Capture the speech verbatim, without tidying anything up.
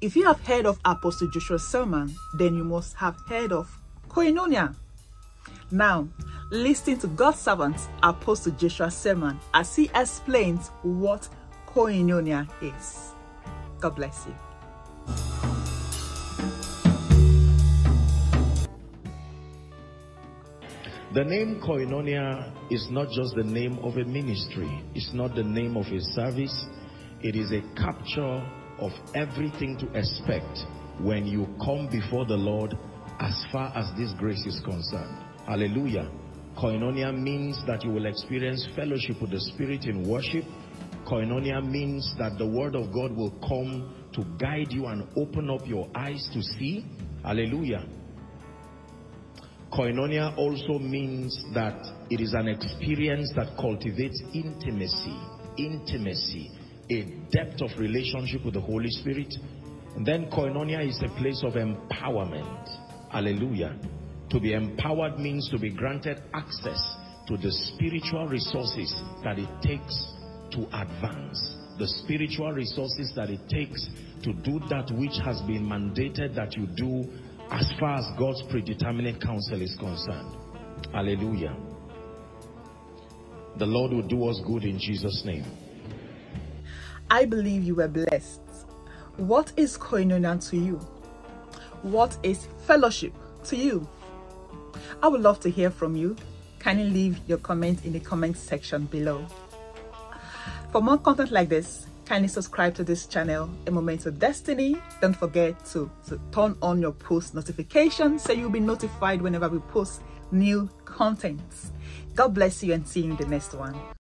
If you have heard of Apostle Joshua Selman, then you must have heard of Koinonia. Now, listen to God's servant, Apostle Joshua Selman, as he explains what Koinonia is. God bless you. The name Koinonia is not just the name of a ministry. It's not the name of a service. It is a capture of everything to expect when you come before the Lord as far as this grace is concerned. Hallelujah. Koinonia means that you will experience fellowship with the Spirit in worship. Koinonia means that the Word of God will come to guide you and open up your eyes to see. Hallelujah. Koinonia also means that it is an experience that cultivates intimacy, intimacy, a depth of relationship with the Holy Spirit. And then Koinonia is a place of empowerment. Hallelujah. To be empowered means to be granted access to the spiritual resources that it takes to advance, the spiritual resources that it takes to do that which has been mandated that you do as far as God's predeterminate counsel is concerned. Hallelujah. The Lord will do us good in Jesus' name. I believe you were blessed. What is Koinonia to you? What is fellowship to you? I would love to hear from you. Kindly leave your comment in the comment section below. For more content like this, kindly subscribe to this channel, A Moment with Destiny. Don't forget to, to turn on your post notifications so you'll be notified whenever we post new content. God bless you and see you in the next one.